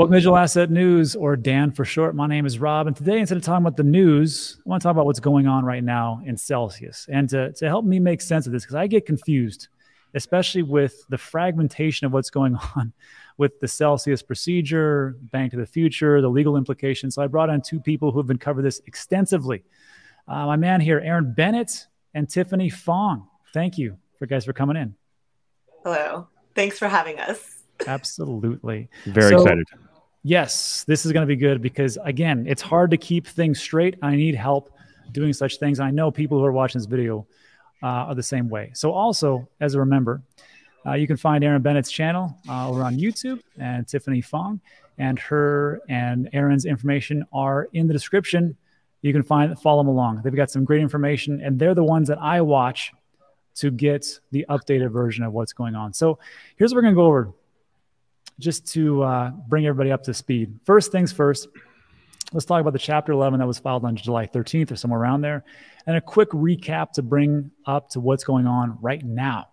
Welcome to Digital Asset News, or Dan for short. My name is Rob, and today, instead of talking about the news, I want to talk about what's going on right now in Celsius. And to help me make sense of this, because I get confused, especially with the fragmentation of what's going on with the Celsius procedure, Bank of the Future, the legal implications. So I brought on two people who have been covering this extensively. My man here, Aaron Bennett and Tiffany Fong. Thank you guys for coming in. Hello. Thanks for having us. Absolutely. Very excited. Yes, this is going to be good because, again, it's hard to keep things straight. I need help doing such things. I know people who are watching this video are the same way. So also, as a remember, you can find Aaron Bennett's channel over on YouTube, and Tiffany Fong, and her and Aaron's information are in the description. You can follow them along. They've got some great information, and they're the ones that I watch to get the updated version of what's going on. So here's what we're going to go over, just to bring everybody up to speed. First things first, let's talk about the Chapter 11 that was filed on July 13th or somewhere around there, and a quick recap to bring up to what's going on right now.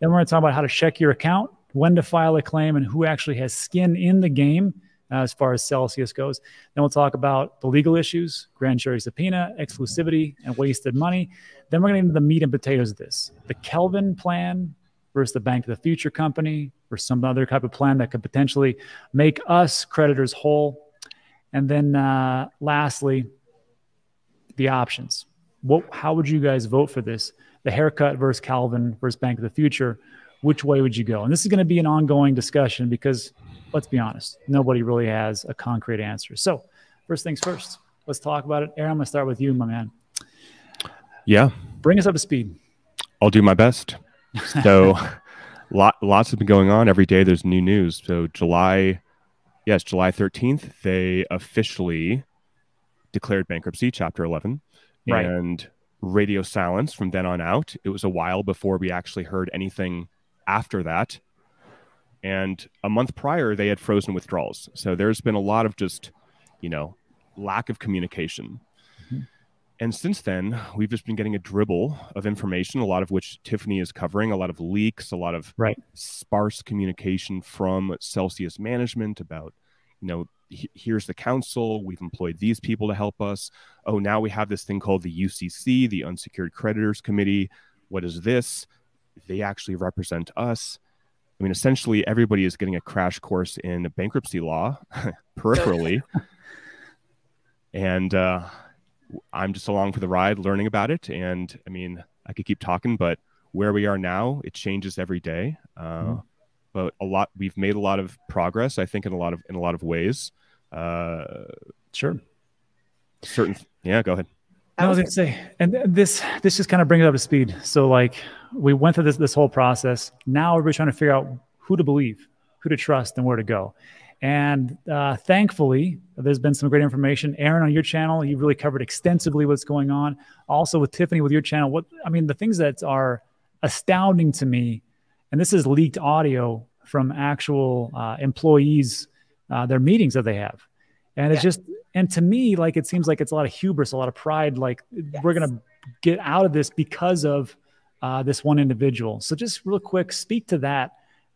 Then we're going to talk about how to check your account, when to file a claim, and who actually has skin in the game as far as Celsius goes. Then we'll talk about the legal issues, grand jury subpoena, exclusivity, and wasted money. Then we're going to get into the meat and potatoes of this, the Kelvin plan versus the Bank of the Future company, or some other type of plan that could potentially make us creditors whole. And then lastly, the options. How would you guys vote for this? The haircut versus Kelvin versus Bank of the Future. Which way would you go? And this is going to be an ongoing discussion because, let's be honest, nobody really has a concrete answer. So first things first, let's talk about it. Aaron, I'm going to start with you, my man. Yeah. Bring us up to speed. I'll do my best. So lots have been going on. Every day there's new news. So July 13th, they officially declared bankruptcy, Chapter 11. Right. And radio silence from then on out. It was a while before we actually heard anything after that. And a month prior, they had frozen withdrawals. So there's been a lot of just, you know, lack of communication. Mm-hmm. And since then, we've just been getting a dribble of information, a lot of which Tiffany is covering, a lot of leaks, a lot of sparse communication from Celsius management about, you know, here's the counsel, we've employed these people to help us. Oh, now we have this thing called the UCC, the Unsecured Creditors Committee. What is this? They actually represent us. I mean, essentially, everybody is getting a crash course in bankruptcy law peripherally. And I'm just along for the ride learning about it. And I mean, I could keep talking, but where we are now, it changes every day. But we've made a lot of progress, I think, in a lot of ways. Sure. Yeah, go ahead. I was going to say, and this just kind of brings it up to speed. So like we went through this whole process. Now everybody's trying to figure out who to believe, who to trust, and where to go. And thankfully, there's been some great information. Aaron, on your channel, you really covered extensively what's going on. Also with Tiffany, with your channel, I mean, the things that are astounding to me, and this is leaked audio from actual employees, their meetings that they have. And it's just, and to me, like, it seems like it's a lot of hubris, a lot of pride, like we're going to get out of this because of this one individual. So just real quick, speak to that.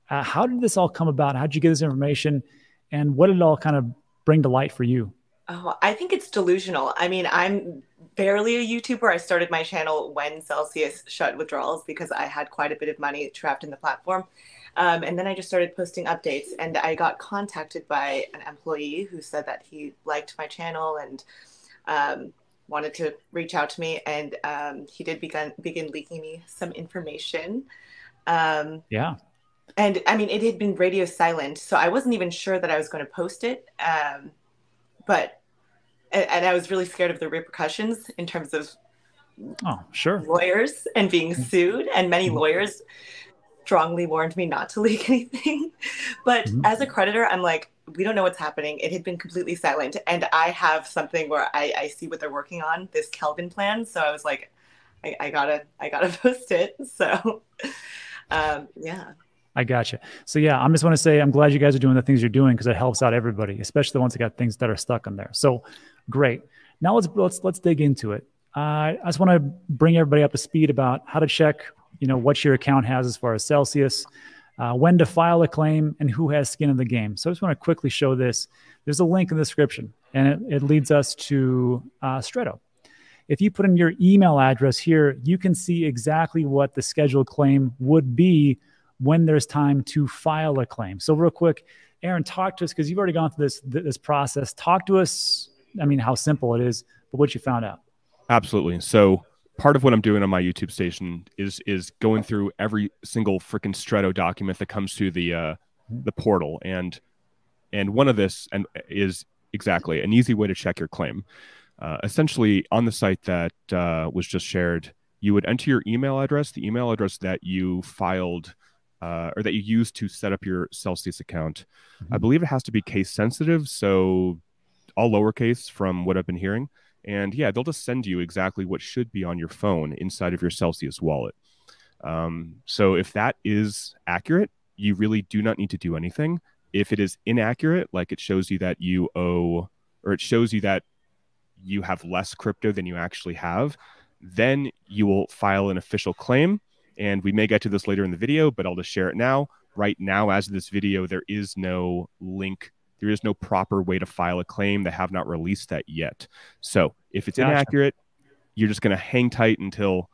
How did this all come about? How did you get this information? And what did it all kind of bring to light for you? Oh, I think it's delusional. I mean, I'm barely a YouTuber. I started my channel when Celsius shut withdrawals because I had quite a bit of money trapped in the platform. And then I just started posting updates, and I got contacted by an employee who said that he liked my channel and wanted to reach out to me. And he did begin leaking me some information. Yeah. And I mean, it had been radio silent, so I wasn't even sure that I was going to post it. And I was really scared of the repercussions in terms of lawyers and being sued. And many lawyers strongly warned me not to leak anything. But as a creditor, I'm like, we don't know what's happening. It had been completely silent. And I have something where I see what they're working on, this Kelvin plan. So I was like, I gotta post it. So, yeah. I gotcha. So yeah, I just want to say I'm glad you guys are doing the things you're doing because it helps out everybody, especially the ones that got things that are stuck in there. So great. Now let's dig into it. I just want to bring everybody up to speed about how to check, you know, what your account has as far as Celsius, when to file a claim, and who has skin in the game. So I just want to quickly show this. There's a link in the description, and it leads us to Stretto. If you put in your email address here, you can see exactly what the scheduled claim would be when there's time to file a claim. So real quick, Aaron, talk to us, because you've already gone through this process. Talk to us, I mean, how simple it is, but what you found out. Absolutely. So part of what I'm doing on my YouTube station is going through every single freaking Stretto document that comes to the portal. And one of this is exactly an easy way to check your claim. Essentially, on the site that was just shared, you would enter your email address, the email address that you filed or that you used to set up your Celsius account. Mm-hmm. I believe it has to be case sensitive, so all lowercase from what I've been hearing. And yeah, they'll just send you exactly what should be on your phone inside of your Celsius wallet. So if that is accurate, you really do not need to do anything. If it is inaccurate, like it shows you that you owe, or it shows you that you have less crypto than you actually have, then you will file an official claim. And we may get to this later in the video, but I'll just share it now. Right now, as of this video, there is no link. There is no proper way to file a claim. They have not released that yet. So if it's inaccurate, you're just going to hang tight until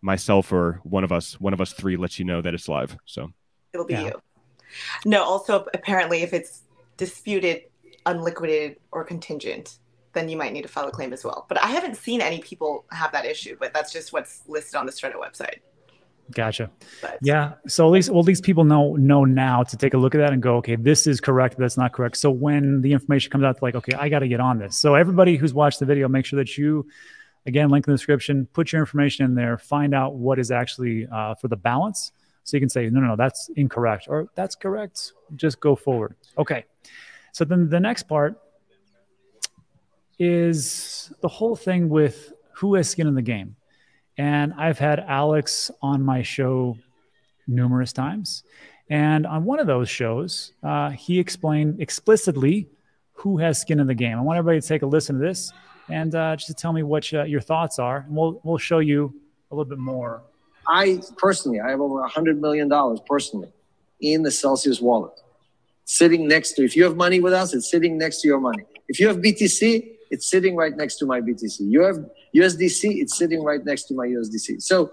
myself or one of us three lets you know that it's live. So it'll be you. No, also apparently if it's disputed, unliquidated, or contingent, then you might need to file a claim as well. But I haven't seen any people have that issue, but that's just what's listed on the Stretto website. Gotcha. But yeah. So at least people know now to take a look at that and go, okay, this is correct, that's not correct. So when the information comes out, like, okay, I got to get on this. So everybody who's watched the video, make sure that you, again, link in the description, put your information in there, find out what is actually for the balance. So you can say, no, that's incorrect, or that's correct. Just go forward. Okay. So then the next part is the whole thing with who has skin in the game. And I've had Alex on my show numerous times. And on one of those shows, he explained explicitly who has skin in the game. I want everybody to take a listen to this and just to tell me what your thoughts are. And we'll show you a little bit more. I have over $100 million personally in the Celsius wallet. Sitting next to, if you have money with us, it's sitting next to your money. If you have BTC, it's sitting right next to my BTC. You have USDC, it's sitting right next to my USDC. So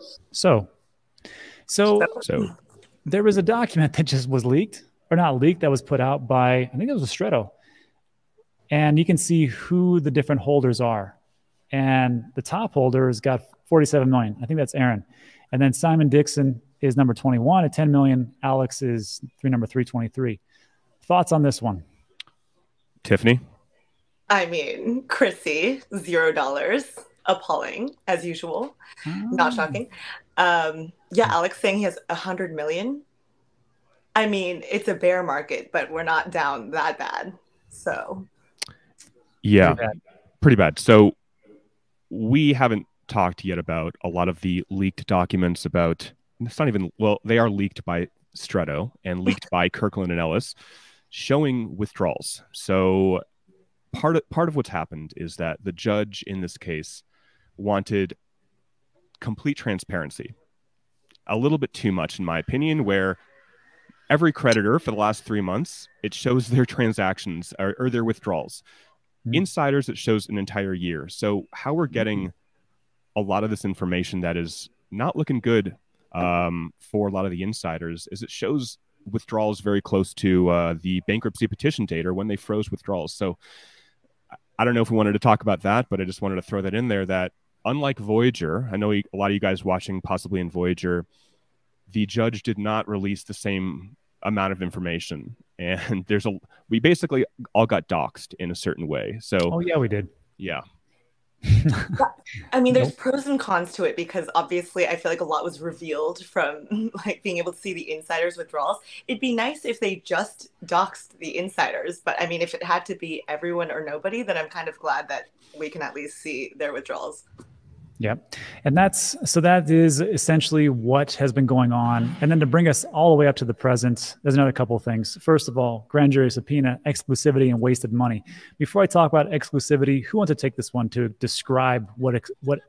there was a document that just was leaked, or not leaked, that was put out by, I think it was a Stretto. And you can see who the different holders are. And the top holder has got 47 million. I think that's Aaron. And then Simon Dixon is number 21 at 10 million. Alex is number 323. Thoughts on this one? Tiffany? I mean, Chrissy, $0. Appalling, as usual. Oh. Not shocking. Yeah, Alex saying he has 100 million. I mean, it's a bear market, but we're not down that bad. So, yeah, pretty bad. So we haven't talked yet about a lot of the leaked documents about, it's not even, well, they are leaked by Stretto and leaked by Kirkland and Ellis, showing withdrawals. So part of what's happened is that the judge in this case wanted complete transparency, a little bit too much, in my opinion, where every creditor for the last 3 months, it shows their transactions or their withdrawals. Mm-hmm. Insiders, it shows an entire year. So how we're getting a lot of this information that is not looking good for a lot of the insiders is it shows withdrawals very close to the bankruptcy petition date or when they froze withdrawals. So I don't know if we wanted to talk about that, but I just wanted to throw that in there that unlike Voyager, I know a lot of you guys watching possibly in Voyager, the judge did not release the same amount of information. And we basically all got doxxed in a certain way. So, oh yeah, we did. Yeah. I mean, there's pros and cons to it because obviously I feel like a lot was revealed from like being able to see the insiders' withdrawals. It'd be nice if they just doxed the insiders, but I mean, if it had to be everyone or nobody, then I'm kind of glad that we can at least see their withdrawals. Yeah. And that is essentially what has been going on. And then to bring us all the way up to the present, there's another couple of things. First of all, grand jury subpoena, exclusivity, and wasted money. Before I talk about exclusivity, who wants to take this one to describe what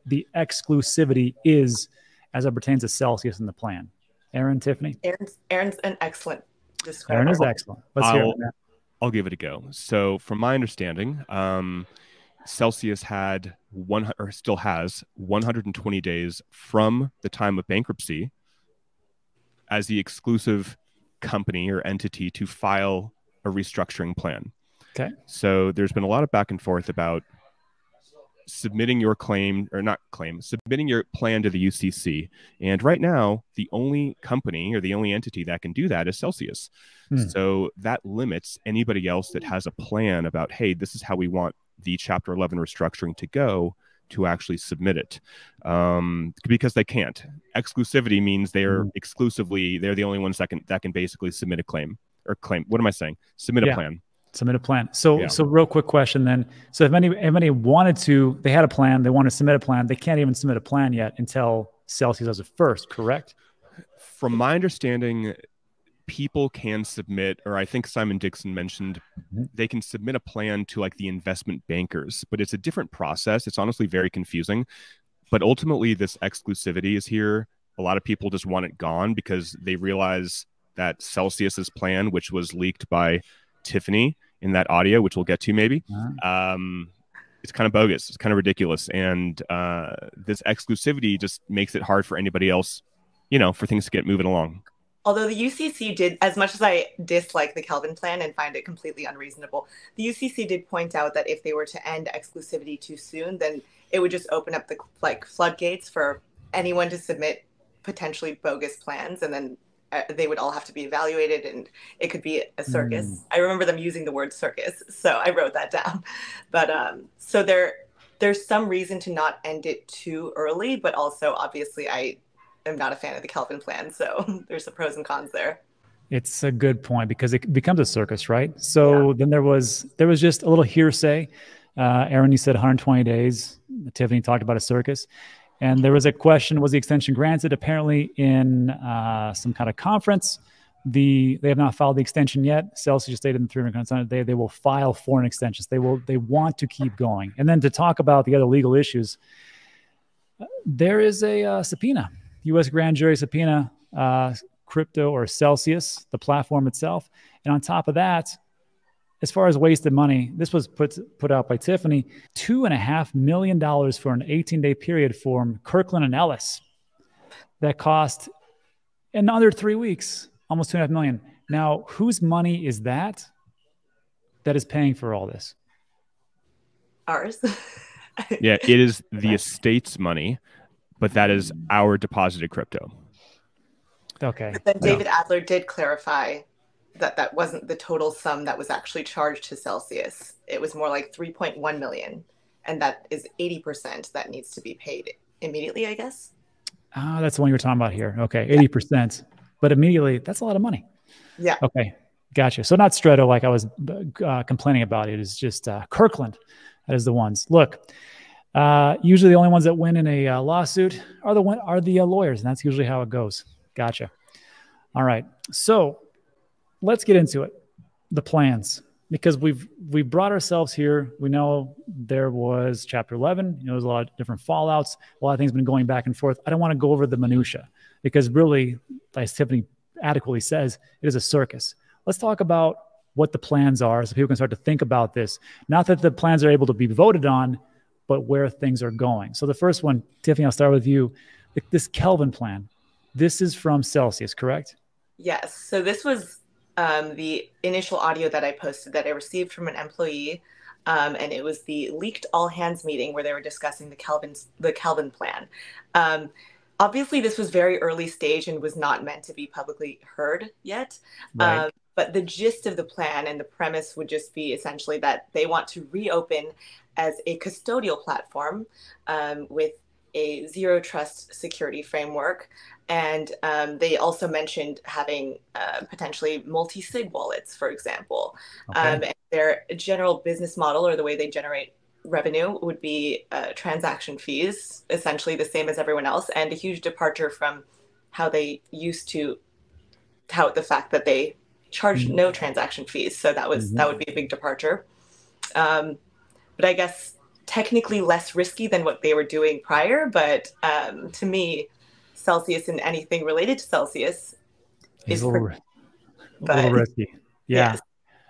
the exclusivity is as it pertains to Celsius and the plan? Aaron, Tiffany? Aaron's an excellent describer. Aaron is excellent. Let's hear that. I'll give it a go. So from my understanding, Celsius had still has 120 days from the time of bankruptcy as the exclusive company or entity to file a restructuring plan. Okay. So there's been a lot of back and forth about submitting your claim, or not claim, submitting your plan to the UCC. And right now, the only company or the only entity that can do that is Celsius. So that limits anybody else that has a plan about, hey, this is how we want the Chapter 11 restructuring to go, to actually submit it, because they can't. Exclusivity means they're exclusively, they're the only ones that can basically submit a claim or claim. What am I saying? Submit a plan. Submit a plan. So, so real quick question then. So if many wanted to, they had a plan, they want to submit a plan, they can't even submit a plan yet until Celsius does it first, correct? From my understanding, people can submit, or I think Simon Dixon mentioned, they can submit a plan to like the investment bankers, but it's a different process. It's honestly very confusing, but ultimately this exclusivity is here. A lot of people just want it gone because they realize that Celsius's plan, which was leaked by Tiffany in that audio, which we'll get to maybe, it's kind of bogus, it's kind of ridiculous, and this exclusivity just makes it hard for anybody else, you know, for things to get moving along. Although the UCC did, as much as I dislike the Kelvin plan and find it completely unreasonable, the UCC did point out that if they were to end exclusivity too soon, then it would just open up the floodgates for anyone to submit potentially bogus plans, and then they would all have to be evaluated, and it could be a circus. I remember them using the word circus, so I wrote that down. But so there's some reason to not end it too early, but also obviously I am not a fan of the Kelvin plan, so there's the pros and cons there. It's a good point because it becomes a circus, right? So then there was just a little hearsay. Aaron, you said 120 days. Tiffany talked about a circus. And there was a question, was the extension granted? Apparently in some kind of conference, they have not filed the extension yet. Celsius stated in 300 days they will file for an extension. They want to keep going. And then to talk about the other legal issues, there is a subpoena, U.S. grand jury subpoena, crypto or Celsius, the platform itself. And on top of that, as far as wasted money, this was put out by Tiffany, $2.5 million for an 18-day period from Kirkland and Ellis that cost another 3 weeks, almost $2.5 million. Now, whose money is that is paying for all this? Ours. Yeah, it is the estate's money, but that is our deposited crypto. Okay. But then David Adler did clarify that wasn't the total sum that was actually charged to Celsius. It was more like 3.1 million. And that is 80% that needs to be paid immediately, I guess. Ah, that's the one you were talking about here. Okay, 80%. But immediately, that's a lot of money. Yeah. Okay, gotcha. So not Stretto like I was complaining about. It is just Kirkland. That is the ones. Look, usually the only ones that win in a lawsuit are the lawyers. And that's usually how it goes. Gotcha. All right. So let's get into it, the plans, because we brought ourselves here. We know there was Chapter 11. You know, there's a lot of different fallouts. A lot of things have been going back and forth. I don't want to go over the minutia because really, as Tiffany adequately says, it is a circus. Let's talk about what the plans are so people can start to think about this. Not that the plans are able to be voted on, but where things are going. So the first one, Tiffany, I'll start with you. This Kelvin plan, this is from Celsius, correct? Yes. So this was the initial audio that I posted that I received from an employee, and it was the leaked all hands meeting where they were discussing the Kelvin plan. Obviously, this was very early stage and was not meant to be publicly heard yet. Right. But the gist of the plan and the premise would just be essentially that they want to reopen as a custodial platform with a zero trust security framework. And they also mentioned having potentially multi-sig wallets, for example. Okay. And their general business model or the way they generate revenue would be transaction fees, essentially the same as everyone else, and a huge departure from how they used to tout the fact that they charged no transaction fees. So that would be a big departure. But I guess technically less risky than what they were doing prior, but to me, Celsius and anything related to Celsius is a little risky. Yeah. Yes.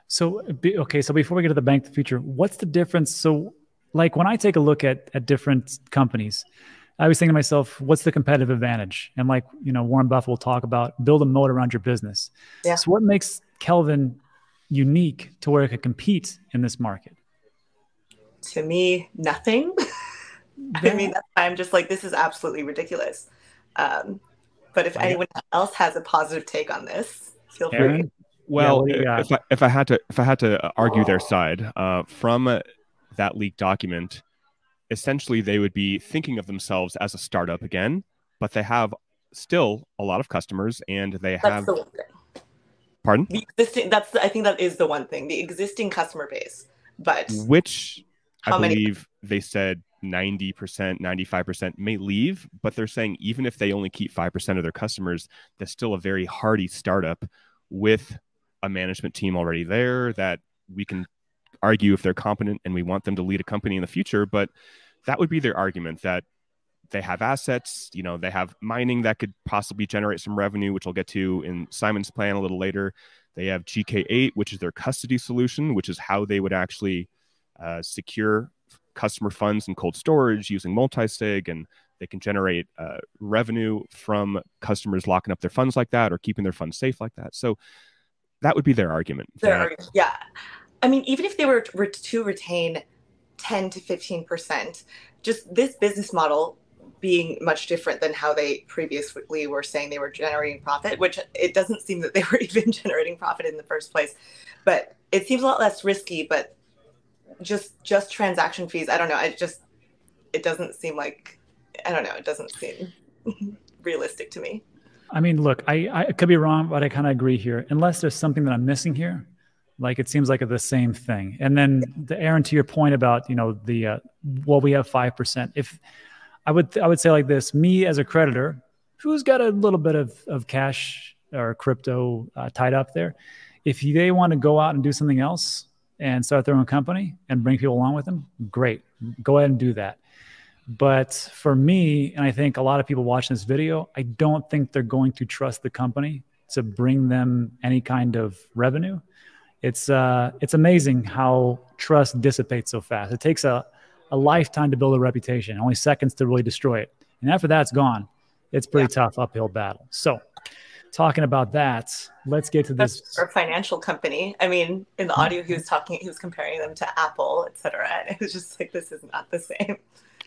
So, okay. So before we get to the Bank of the Future, what's the difference? So like when I take a look at different companies, I was thinking to myself, what's the competitive advantage? And like, you know, Warren Buffett will talk about build a moat around your business. Yeah. So what makes Kelvin unique to where it could compete in this market? To me, nothing. I mean, I'm just like, this is absolutely ridiculous. But if anyone else has a positive take on this, feel free. Aaron? Well, yeah, if I had to argue their side from that leaked document, essentially they would be thinking of themselves as a startup again, but they have still a lot of customers, and they have. That's the one thing. Pardon? The existing, I think that is the one thing, the existing customer base, but which I believe they said 90%, 95% may leave, but they're saying even if they only keep 5% of their customers, they're still a very hardy startup with a management team already there that we can argue if they're competent and we want them to lead a company in the future. But that would be their argument, that they have assets, you know, they have mining that could possibly generate some revenue, which we'll get to in Simon's plan a little later. They have GK8, which is their custody solution, which is how they would actually secure customer funds and cold storage using multi-sig, and they can generate revenue from customers locking up their funds like that or keeping their funds safe like that. So that would be their argument. Yeah. I mean, even if they were to retain 10 to 15%, just this business model being much different than how they previously were saying they were generating profit, which it doesn't seem that they were even generating profit in the first place, but it seems a lot less risky. But just transaction fees, I don't know. It doesn't seem like, I don't know. It doesn't seem realistic to me. I mean, look, I could be wrong, but I kind of agree here. Unless there's something that I'm missing here, like it seems like the same thing. And then, Aaron, to your point about, you know, the well, we have 5%. If I would say like this, me as a creditor who's got a little bit of cash or crypto tied up there, if they want to go out and do something else and start their own company and bring people along with them, great, go ahead and do that. But for me, and I think a lot of people watching this video, I don't think they're going to trust the company to bring them any kind of revenue. It's amazing how trust dissipates so fast. It takes a lifetime to build a reputation, only seconds to really destroy it. And after that's gone, it's pretty tough uphill battle. So talking about that, let's get to this. Or financial company. I mean, in the audio, he was comparing them to Apple, et cetera. And it was just like, this is not the same.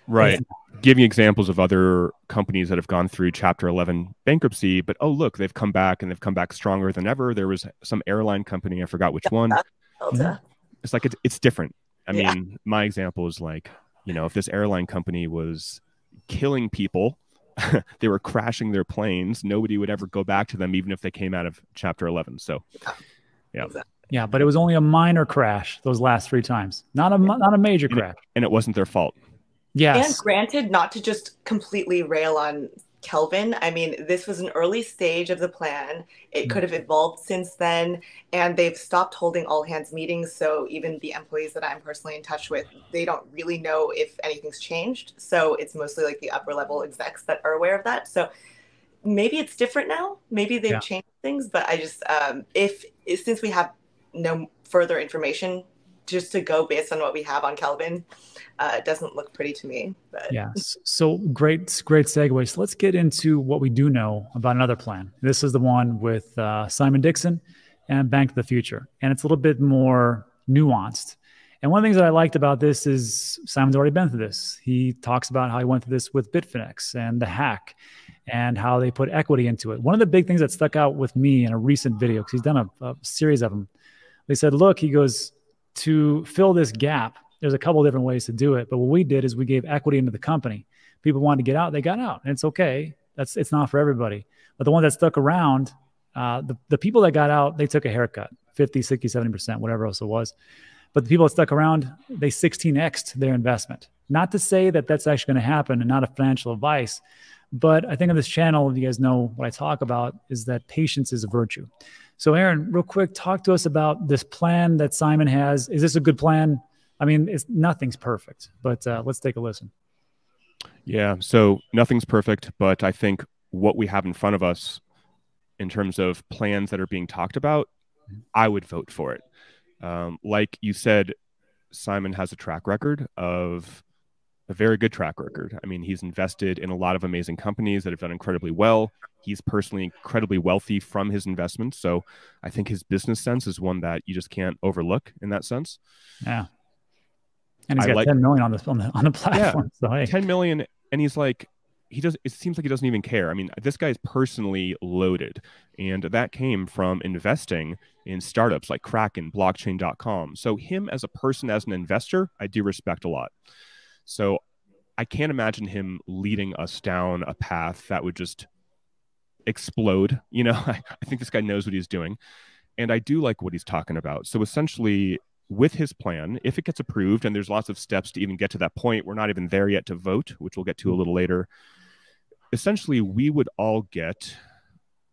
Right. Giving examples of other companies that have gone through Chapter 11 bankruptcy, but oh, look, they've come back and they've come back stronger than ever. There was some airline company, I forgot which one. It's like, it's different. I mean, my example is like, you know, if this airline company was killing people, they were crashing their planes, nobody would ever go back to them, even if they came out of Chapter 11. So, yeah. Yeah, but it was only a minor crash those last three times, not a major crash. And it wasn't their fault. Yes. And granted, not to just completely rail on Kelvin, I mean, this was an early stage of the plan. It could have evolved since then. And they've stopped holding all hands meetings. So even the employees that I'm personally in touch with, they don't really know if anything's changed. So it's mostly like the upper level execs that are aware of that. So maybe it's different now. Maybe they've changed things. But I just, since we have no further information, just to go based on what we have on Kelvin, it doesn't look pretty to me. But. Yeah, so great segue. So let's get into what we do know about another plan. This is the one with Simon Dixon and Bank of the Future. And it's a little bit more nuanced. And one of the things that I liked about this is Simon's already been through this. He talks about how he went through this with Bitfinex and the hack and how they put equity into it. One of the big things that stuck out with me in a recent video, because he's done a series of them, they said, look, he goes, to fill this gap, there's a couple of different ways to do it. But what we did is we gave equity into the company. People wanted to get out, they got out. And it's okay. It's not for everybody. But the ones that stuck around, the people that got out, they took a haircut, 50, 60, 70%, whatever else it was. But the people that stuck around, they 16x'd their investment. Not to say that that's actually going to happen and not a financial advice. But I think on this channel, you guys know what I talk about is that patience is a virtue. So Aaron, real quick, talk to us about this plan that Simon has. Is this a good plan? I mean, nothing's perfect, but let's take a listen. Yeah, so nothing's perfect, but I think what we have in front of us in terms of plans that are being talked about, I would vote for it. Like you said, Simon has a track record of a very good track record. I mean, he's invested in a lot of amazing companies that have done incredibly well. He's personally incredibly wealthy from his investments. So I think his business sense is one that you just can't overlook in that sense. Yeah. And he's got 10 million on the platform. Yeah, so, hey. 10 million. And he's like, it seems like he doesn't even care. I mean, this guy's personally loaded. And that came from investing in startups like Kraken, blockchain.com. So him as a person, as an investor, I do respect a lot. So I can't imagine him leading us down a path that would just explode. You know, I think this guy knows what he's doing. And I do like what he's talking about. So essentially, with his plan, if it gets approved, and there's lots of steps to even get to that point, we're not even there yet to vote, which we'll get to a little later. Essentially, we would all get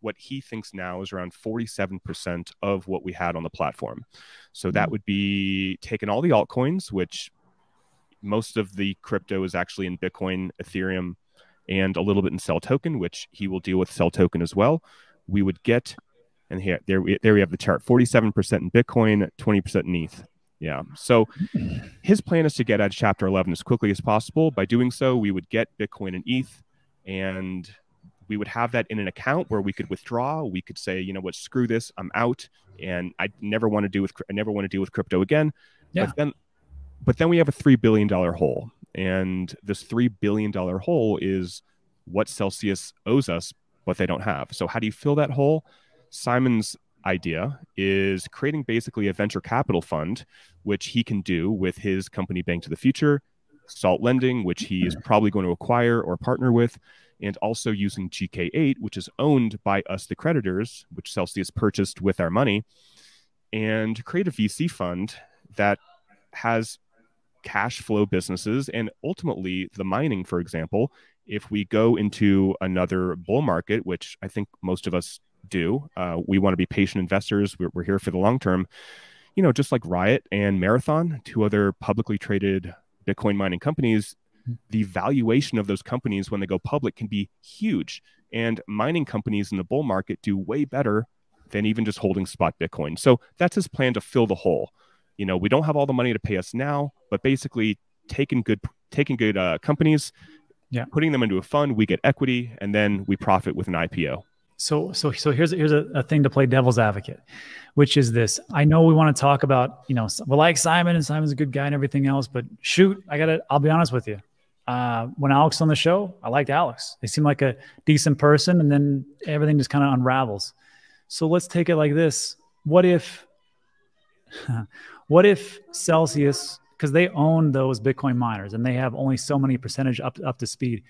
what he thinks now is around 47% of what we had on the platform. So that would be taking all the altcoins, which most of the crypto is actually in Bitcoin, Ethereum, and a little bit in Cell Token, which he will deal with Cell Token as well. We would get, and here, there we have the chart, 47% in Bitcoin, 20% in ETH. Yeah. So his plan is to get out of Chapter 11 as quickly as possible. By doing so, we would get Bitcoin and ETH, and we would have that in an account where we could withdraw. We could say, you know what, screw this, I'm out, and I never want to deal with crypto again. Yeah. But then we have a $3 billion hole. And this $3 billion hole is what Celsius owes us, but they don't have. So how do you fill that hole? Simon's idea is creating basically a venture capital fund, which he can do with his company Bank of the Future, Salt Lending, which he is probably going to acquire or partner with, and also using GK8, which is owned by us, the creditors, which Celsius purchased with our money, and create a VC fund that has cash flow businesses, and ultimately the mining, for example, if we go into another bull market, which I think most of us do, we want to be patient investors. We're here for the long term, you know, just like Riot and Marathon, two other publicly traded Bitcoin mining companies. The valuation of those companies when they go public can be huge, and mining companies in the bull market do way better than even just holding spot Bitcoin. So that's his plan to fill the hole. You know, we don't have all the money to pay us now, but basically taking good companies, yeah, putting them into a fund, we get equity, and then we profit with an IPO. So here's a thing to play devil's advocate, which is this. I know we want to talk about, you know, we like Simon and Simon's a good guy and everything else, but shoot, I'll be honest with you. When Alex was on the show, I liked Alex. He seemed like a decent person, and then everything just kind of unravels. So let's take it like this. What if Celsius, because they own those Bitcoin miners and they have only so many percentage up to speed,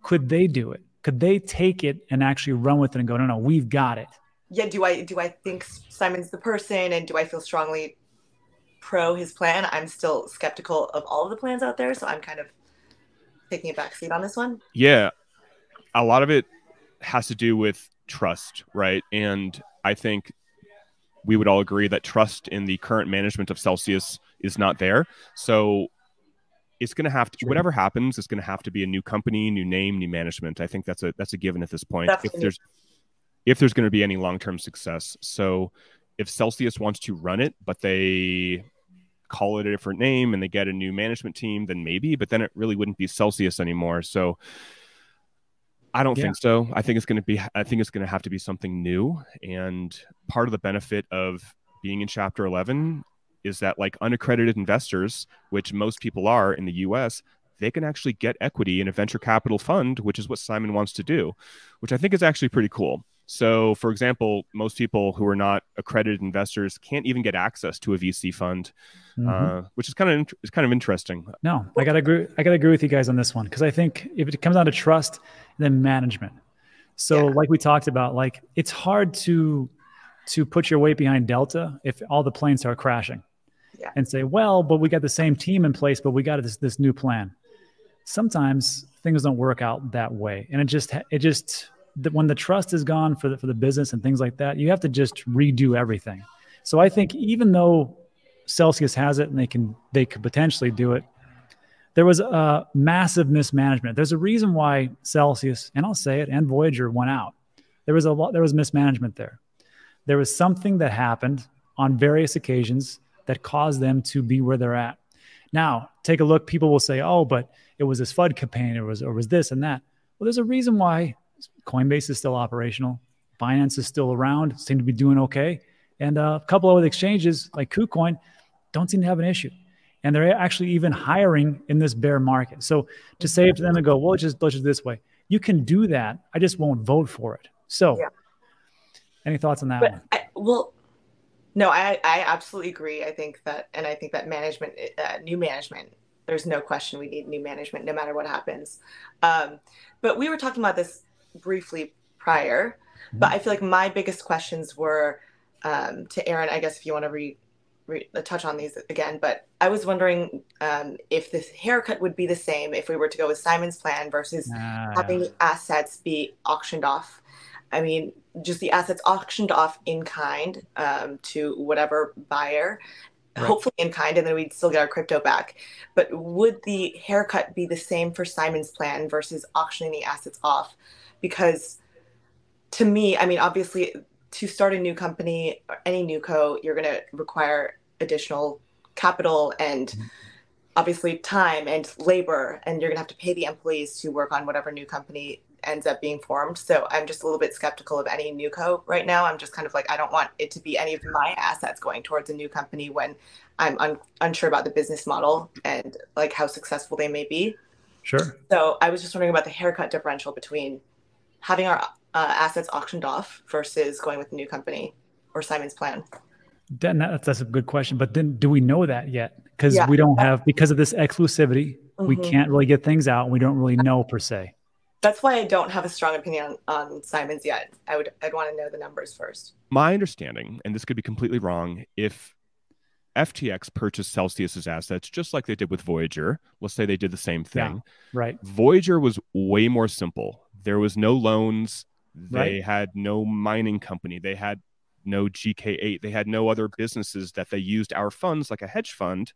could they do it? Could they take it and actually run with it and go, no, we've got it? Yeah, do I think Simon's the person, and do I feel strongly pro his plan? I'm still skeptical of all of the plans out there, so I'm kind of taking a backseat on this one. Yeah, a lot of it has to do with trust, right? And I think we would all agree that trust in the current management of Celsius is not there. So it's going to have to, whatever happens, it's going to have to be a new company, new name, new management. I think that's a given at this point. Definitely. If there's going to be any long-term success. So if Celsius wants to run it, but they call it a different name and they get a new management team, then maybe, but then it really wouldn't be Celsius anymore. So I don't think so. I think it's going to have to be something new. And part of the benefit of being in Chapter 11 is that, like, unaccredited investors, which most people are in the US, they can actually get equity in a venture capital fund, which is what Simon wants to do, which I think is actually pretty cool. So, for example, most people who are not accredited investors can't even get access to a VC fund, which is kind of interesting. No, I gotta agree with you guys on this one, because I think if it comes down to trust, then management. So, like we talked about, like, it's hard to put your weight behind Delta if all the planes are crashing, and say, well, but we got the same team in place, but we got this new plan. Sometimes things don't work out that way, and it just when the trust is gone for the business and things like that, you have to just redo everything. So I think even though Celsius has it and they could potentially do it, there was a massive mismanagement. There's a reason why Celsius, and I'll say it, and Voyager went out. There was mismanagement there. There was something that happened on various occasions that caused them to be where they're at. Now, take a look. People will say, oh, but it was this FUD campaign, or it was this and that. Well, there's a reason why Coinbase is still operational. Binance is still around, seem to be doing okay. And a couple of other exchanges like KuCoin don't seem to have an issue. And they're actually even hiring in this bear market. So to say it to them and go, well, let's just this way. You can do that. I just won't vote for it. So yeah. Any thoughts on that one? Well, no, I absolutely agree. I think that, and I think that management, new management, there's no question we need new management no matter what happens. But we were talking about this briefly prior, mm-hmm. but I feel like my biggest questions were to Aaron, I guess if you want to touch on these again, but I was wondering if this haircut would be the same if we were to go with Simon's plan versus having assets be auctioned off. I mean, just the assets auctioned off in kind to whatever buyer, right. Hopefully in kind, and then we'd still get our crypto back. But would the haircut be the same for Simon's plan versus auctioning the assets off? Because to me, I mean, obviously to start a new company or any new co, you're going to require additional capital and mm-hmm. obviously time and labor, and you're going to have to pay the employees to work on whatever new company ends up being formed. So I'm just a little bit skeptical of any new co right now. I'm just kind of like, I don't want it to be any of my assets going towards a new company when I'm unsure about the business model and like how successful they may be. Sure. So I was just wondering about the haircut differential between having our assets auctioned off versus going with a new company or Simon's plan. That's a good question. But then do we know that yet? Because yeah. we don't have, because of this exclusivity, mm-hmm. we can't really get things out. And we don't really know per se. That's why I don't have a strong opinion on Simon's yet. I'd want to know the numbers first. My understanding, and this could be completely wrong, if FTX purchased Celsius's assets, just like they did with Voyager, let's say they did the same thing. Yeah, right. Voyager was way more simple. There was no loans. They right. had no mining company. They had no GK8. They had no other businesses that they used our funds like a hedge fund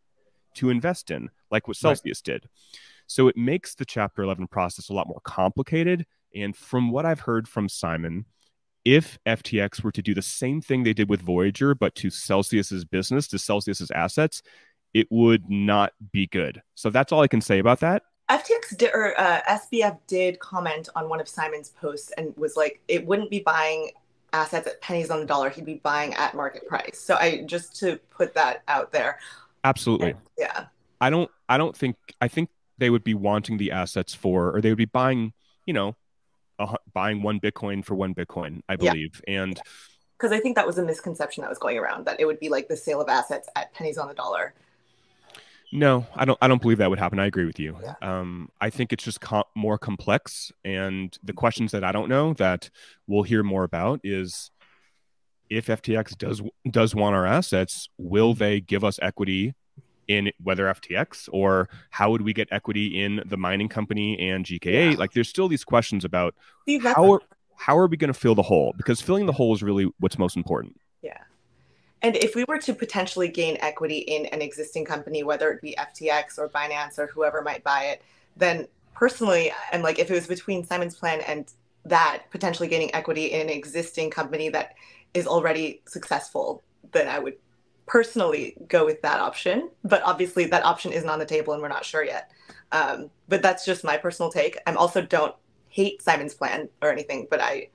to invest in, like what Celsius right. did. So it makes the Chapter 11 process a lot more complicated. And from what I've heard from Simon, if FTX were to do the same thing they did with Voyager, but to Celsius's business, to Celsius's assets, it would not be good. So that's all I can say about that. FTX did, or SBF did comment on one of Simon's posts and was like, it wouldn't be buying assets at pennies on the dollar. He'd be buying at market price. So I just to put that out there. Absolutely. Yeah. I think they would be wanting the assets for, or they would be buying, you know, buying one Bitcoin for one Bitcoin, I believe. Yeah. And because I think that was a misconception that was going around, that it would be like the sale of assets at pennies on the dollar. No, I don't believe that would happen. I agree with you. Yeah. I think it's just more complex. And the questions that I don't know that we'll hear more about is if FTX does want our assets, will they give us equity in whether FTX, or how would we get equity in the mining company and GK8? Yeah. Like there's still these questions about how are we going to fill the hole? Because filling the hole is really what's most important. Yeah. And if we were to potentially gain equity in an existing company, whether it be FTX or Binance or whoever might buy it, then personally, and like if it was between Simon's plan and that, potentially gaining equity in an existing company that is already successful, then I would personally go with that option. But obviously that option isn't on the table and we're not sure yet. But that's just my personal take. I also don't hate Simon's plan or anything, but I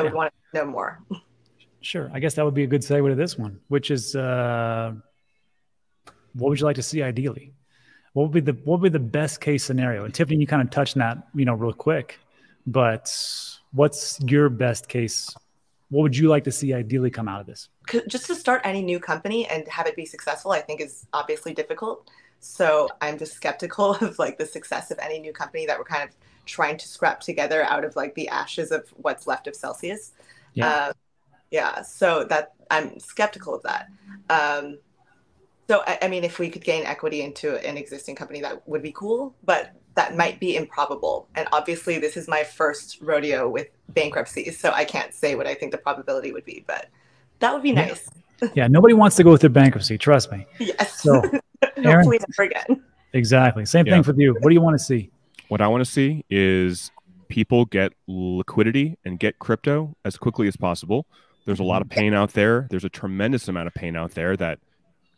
would want to know more. Sure. I guess that would be a good segue to this one, which is what would you like to see ideally? What would be the best case scenario? And Tiffany, you kind of touched on that, you know, real quick, but what's your best case? What would you like to see ideally come out of this? Just to start any new company and have it be successful, I think is obviously difficult. So I'm just skeptical of like the success of any new company that we're kind of trying to scrap together out of like the ashes of what's left of Celsius. Yeah. Yeah, so that I'm skeptical of that. So, I mean, if we could gain equity into an existing company, that would be cool, but that might be improbable. And obviously, this is my first rodeo with bankruptcies, so I can't say what I think the probability would be, but that would be nice. Yeah, nobody wants to go through bankruptcy, trust me. Yes, so, Aaron, hopefully never again. Exactly. Same thing with you. What do you want to see? What I want to see is people get liquidity and get crypto as quickly as possible. There's a lot of pain out there. There's a tremendous amount of pain out there that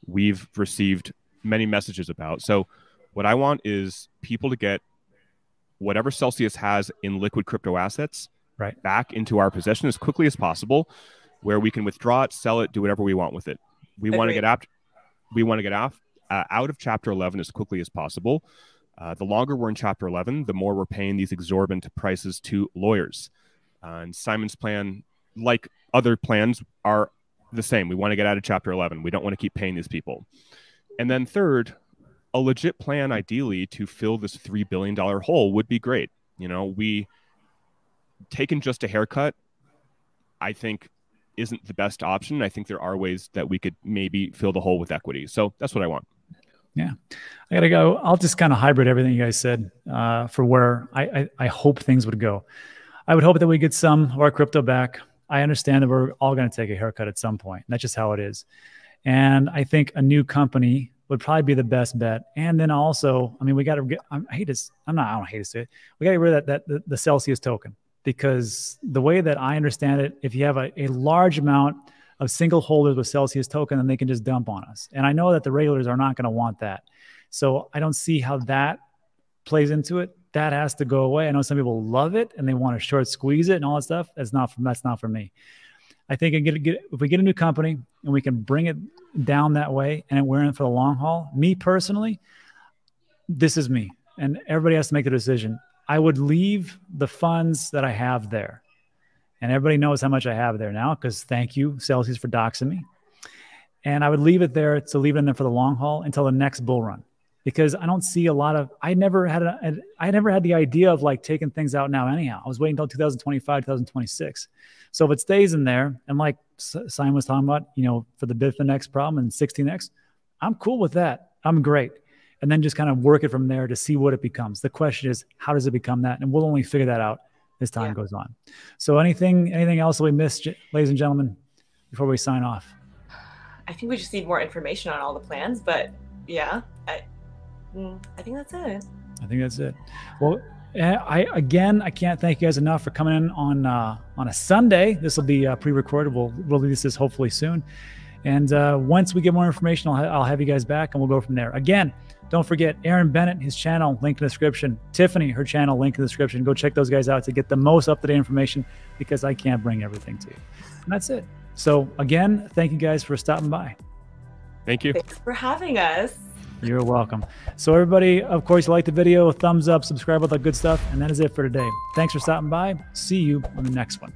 we've received many messages about. So what I want is people to get whatever Celsius has in liquid crypto assets back into our possession as quickly as possible, where we can withdraw it, sell it, do whatever we want with it. We want to get out of Chapter 11 as quickly as possible. The longer we're in Chapter 11, the more we're paying these exorbitant prices to lawyers. And Simon's plan, like other plans, are the same. We want to get out of Chapter 11. We don't want to keep paying these people. And then third, a legit plan, ideally, to fill this $3 billion hole would be great. You know, we taking just a haircut, I think, isn't the best option. I think there are ways that we could maybe fill the hole with equity. So that's what I want. Yeah, I got to go. I'll just kind of hybrid everything you guys said for where I hope things would go. I would hope that we get some of our crypto back. I understand that we're all going to take a haircut at some point. That's just how it is. And I think a new company would probably be the best bet. And then also, I mean, we got to get, I don't hate to say it. We got to get rid of the Celsius token, because the way that I understand it, if you have a large amount of single holders with Celsius token, then they can just dump on us. And I know that the regulators are not going to want that. So I don't see how that plays into it. That has to go away. I know some people love it and they want to short squeeze it and all that stuff. That's not for me. I think if we get a new company and we can bring it down that way and we're in for the long haul, me personally, this is me. And everybody has to make the decision. I would leave the funds that I have there. And everybody knows how much I have there now, because thank you, Celsius, for doxing me. And I would leave it there to leave it in there for the long haul until the next bull run. Because I don't see a lot of, I never had the idea of like taking things out now anyhow. I was waiting until 2025, 2026. So if it stays in there, and like Simon was talking about, you know, for the Bitfinex problem and 16X, I'm cool with that. I'm great. And then just kind of work it from there to see what it becomes. The question is, how does it become that? And we'll only figure that out as time goes on. So anything else that we missed, ladies and gentlemen, before we sign off? I think we just need more information on all the plans, but yeah, I think that's it. I think that's it. Well, I can't thank you guys enough for coming in on a Sunday. This will be pre-recorded. We'll release this hopefully soon. And once we get more information, I'll have you guys back and we'll go from there. Again, don't forget Aaron Bennett, his channel, link in the description. Tiffany, her channel, link in the description. Go check those guys out to get the most up-to-date information, because I can't bring everything to you. And that's it. So again, thank you guys for stopping by. Thank you. Thanks for having us. You're welcome. So everybody, of course, like the video, thumbs up, subscribe, all that good stuff. And that is it for today. Thanks for stopping by. See you on the next one.